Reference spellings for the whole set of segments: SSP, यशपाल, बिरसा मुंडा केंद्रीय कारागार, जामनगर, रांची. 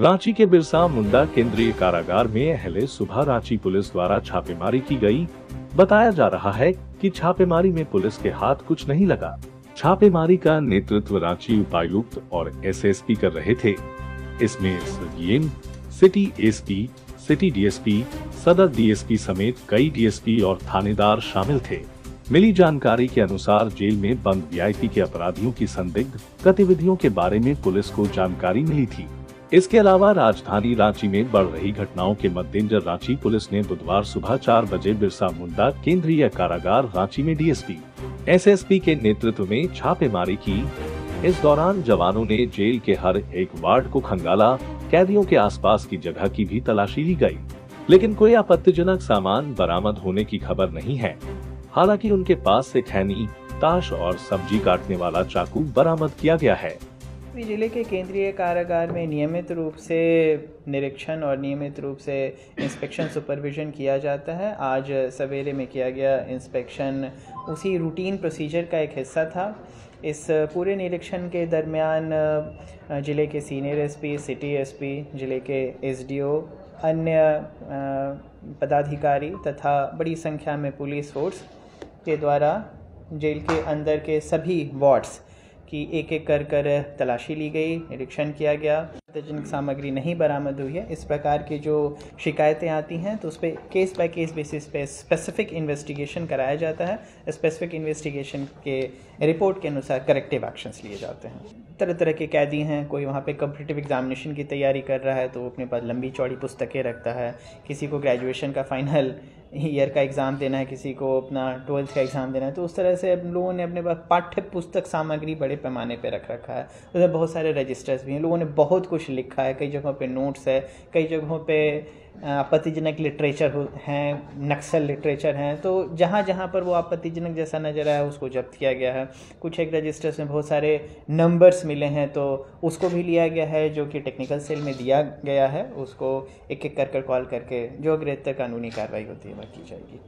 रांची के बिरसा मुंडा केंद्रीय कारागार में अहले सुबह रांची पुलिस द्वारा छापेमारी की गई। बताया जा रहा है कि छापेमारी में पुलिस के हाथ कुछ नहीं लगा। छापेमारी का नेतृत्व रांची उपायुक्त और एसएसपी कर रहे थे। इसमें SDM, city SP, city DSP, सदर डीएसपी समेत कई डीएसपी और थानेदार शामिल थे। मिली जानकारी के अनुसार जेल में बंद वीआईपी के अपराधियों की संदिग्ध गतिविधियों के बारे में पुलिस को जानकारी मिली थी। इसके अलावा राजधानी रांची में बढ़ रही घटनाओं के मद्देनजर रांची पुलिस ने बुधवार सुबह 4 बजे बिरसा मुंडा केंद्रीय कारागार रांची में डीएसपी, एसएसपी के नेतृत्व में छापेमारी की। इस दौरान जवानों ने जेल के हर एक वार्ड को खंगाला। कैदियों के आसपास की जगह की भी तलाशी ली गई, लेकिन कोई आपत्तिजनक सामान बरामद होने की खबर नहीं है। हालांकि उनके पास से खैनी, ताश और सब्जी काटने वाला चाकू बरामद किया गया है। जिले के केंद्रीय कारागार में नियमित रूप से निरीक्षण और नियमित रूप से इंस्पेक्शन सुपरविजन किया जाता है। आज सवेरे में किया गया इंस्पेक्शन उसी रूटीन प्रोसीजर का एक हिस्सा था। इस पूरे निरीक्षण के दरमियान जिले के सीनियर एसपी, सिटी एसपी, जिले के एसडीओ, अन्य पदाधिकारी तथा बड़ी संख्या में पुलिस फोर्स के द्वारा जेल के अंदर के सभी वार्ड्स की एक-एक कर तलाशी ली गई, निरीक्षण किया गया। आपत्तिजनक सामग्री नहीं बरामद हुई है। इस प्रकार की जो शिकायतें आती हैं तो उस पर केस बाय केस बेसिस पे स्पेसिफिक इन्वेस्टिगेशन कराया जाता है। स्पेसिफिक इन्वेस्टिगेशन के रिपोर्ट के अनुसार करेक्टिव एक्शंस लिए जाते हैं। तरह तरह के कैदी हैं, कोई वहाँ पे कॉम्पिटिटिव एग्जामिनेशन की तैयारी कर रहा है तो अपने पास लंबी चौड़ी पुस्तकें रखता है। किसी को ग्रेजुएशन का फाइनल ईयर का एग्ज़ाम देना है, किसी को अपना 12th का एग्ज़ाम देना है, तो उस तरह से लोगों ने अपने पास पाठ्य पुस्तक सामग्री बड़े पैमाने पे रख रखा है। उधर बहुत सारे रजिस्टर्स भी हैं, लोगों ने बहुत कुछ लिखा है। कई जगहों पे नोट्स है, कई जगहों पे आपत्तिजनक लिटरेचर हैं, नक्सल लिटरेचर हैं। तो जहाँ जहाँ पर वो आपत्तिजनक जैसा नज़र आया उसको जब्त किया गया है। कुछ एक रजिस्टर्स में बहुत सारे नंबर्स मिले हैं तो उसको भी लिया गया है, जो कि टेक्निकल सेल में दिया गया है। उसको एक एक कर कॉल करके जो ग्रेटर कानूनी कार्रवाई होती है वह की जाएगी।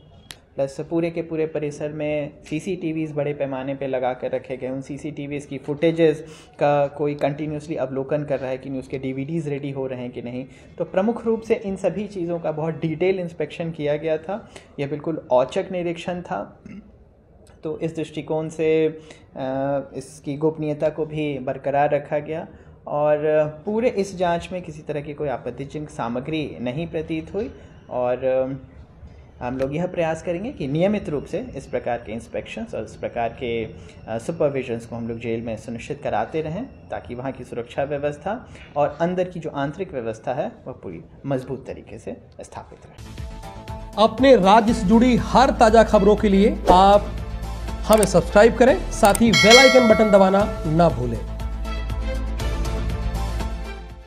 प्लस पूरे के पूरे परिसर में सीसीटीवीज़ बड़े पैमाने पे लगा कर रखे गए। उन सीसीटीवीज़ की फुटेजेस का कोई कंटिन्यूसली अवलोकन कर रहा है कि नहीं, उसके डीवीडीज़ रेडी हो रहे हैं कि नहीं। तो प्रमुख रूप से इन सभी चीज़ों का बहुत डिटेल इंस्पेक्शन किया गया था। यह बिल्कुल औचक निरीक्षण था, तो इस दृष्टिकोण से इसकी गोपनीयता को भी बरकरार रखा गया और पूरे इस जाँच में किसी तरह की कोई आपत्तिजनक सामग्री नहीं प्रतीत हुई। और हम लोग यह प्रयास करेंगे कि नियमित रूप से इस प्रकार के इंस्पेक्शंस और इस प्रकार के सुपरविजन्स को हम लोग जेल में सुनिश्चित कराते रहें, ताकि वहाँ की सुरक्षा व्यवस्था और अंदर की जो आंतरिक व्यवस्था है वह पूरी मजबूत तरीके से स्थापित रहे। अपने राज्य से जुड़ी हर ताज़ा खबरों के लिए आप हमें सब्सक्राइब करें, साथ ही बेल आइकन बटन दबाना ना भूलें।